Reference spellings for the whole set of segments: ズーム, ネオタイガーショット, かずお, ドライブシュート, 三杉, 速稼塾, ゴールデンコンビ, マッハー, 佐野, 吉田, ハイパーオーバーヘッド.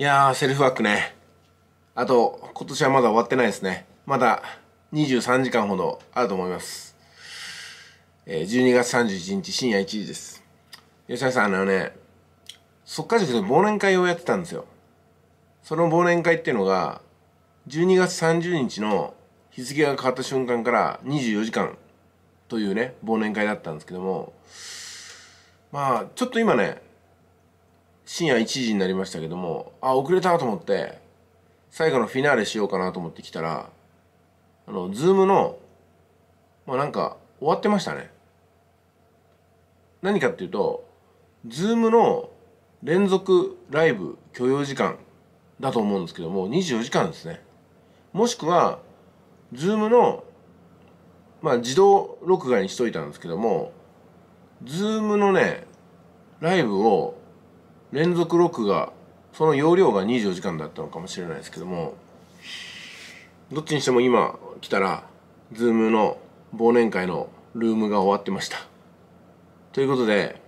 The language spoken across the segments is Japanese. いやー、セルフワークね。あと、今年はまだ終わってないですね。まだ23時間ほどあると思います。12月31日深夜1時です。吉田さん、速稼塾で忘年会をやってたんですよ。その忘年会っていうのが、12月30日の日付が変わった瞬間から24時間というね、忘年会だったんですけども、まあ、ちょっと今ね、深夜1時になりましたけども、あ、遅れたと思って、最後のフィナーレしようかなと思ってきたら、ズームの、まあなんか、終わってましたね。何かっていうと、ズームの連続ライブ許容時間だと思うんですけども、24時間ですね。もしくは、ズームの、まあ自動録画にしといたんですけども、ズームのね、ライブを連続録画、その容量が24時間だったのかもしれないですけども、どっちにしても今来たら、ズームの忘年会のルームが終わってました。ということで、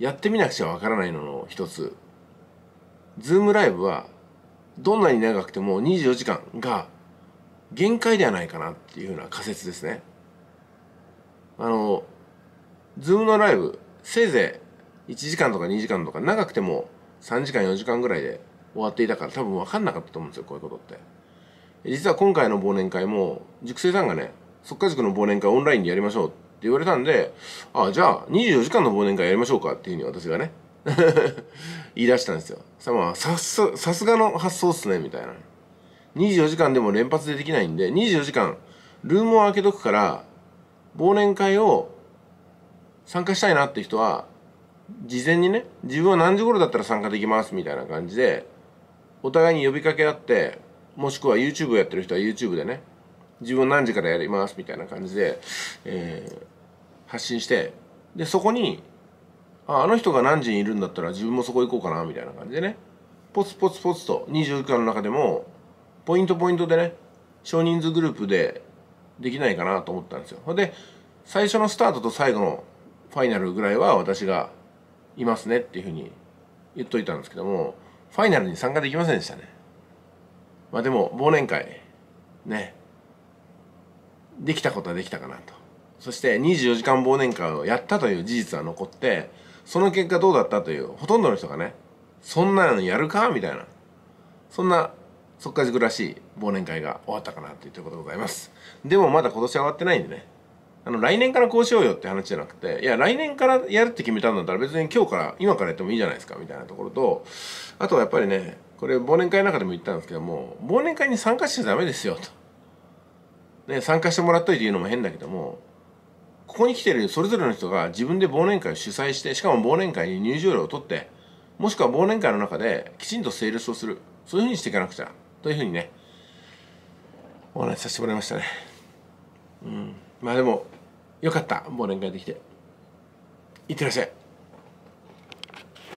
やってみなくちゃわからないのの一つ、ズームライブはどんなに長くても24時間が限界ではないかなっていうふうな仮説ですね。ズームのライブ、せいぜい1時間とか2時間とか長くても3時間4時間ぐらいで終わっていたから多分分かんなかったと思うんですよ、こういうことって。実は今回の忘年会も、塾生さんがね、速稼塾の忘年会オンラインでやりましょうって言われたんで、ああ、じゃあ24時間の忘年会やりましょうかっていうふうに私がね、言い出したんですよ。さすがの発想っすね、みたいな。24時間でも連発でできないんで、24時間、ルームを開けとくから、忘年会を参加したいなって人は、事前にね、自分は何時頃だったら参加できますみたいな感じで、お互いに呼びかけ合って、もしくは YouTube をやってる人は YouTube でね、自分は何時からやりますみたいな感じで、発信して、で、そこに、あの人が何時にいるんだったら自分もそこ行こうかなみたいな感じでね、ポツポツポツと24時間の中でも、ポイントポイントでね、少人数グループでできないかなと思ったんですよ。で、最初のスタートと最後のファイナルぐらいは私がいますねっていうふうに言っといたんですけども、ファイナルに参加できませんでしたね。まあでも、忘年会、ね、できたことはできたかなと。そして24時間忘年会をやったという事実は残って、その結果どうだったという、ほとんどの人がね、そんなのやるかみたいな、そんな、速稼塾らしい忘年会が終わったかなということでございます。でもまだ今年は終わってないんでね。来年からこうしようよって話じゃなくて、いや、来年からやるって決めたんだったら別に今日から、今からやってもいいじゃないですか、みたいなところと、あとはやっぱりね、これ忘年会の中でも言ったんですけども、忘年会に参加しちゃダメですよ、と。ね、参加してもらっといて言うのも変だけども、ここに来てるそれぞれの人が自分で忘年会を主催して、しかも忘年会に入場料を取って、もしくは忘年会の中できちんとセールスをする。そういうふうにしていかなくちゃ。というふうにね、お話しさせてもらいましたね。うん。まあでも、よかった。忘年会できて。いってらっしゃい。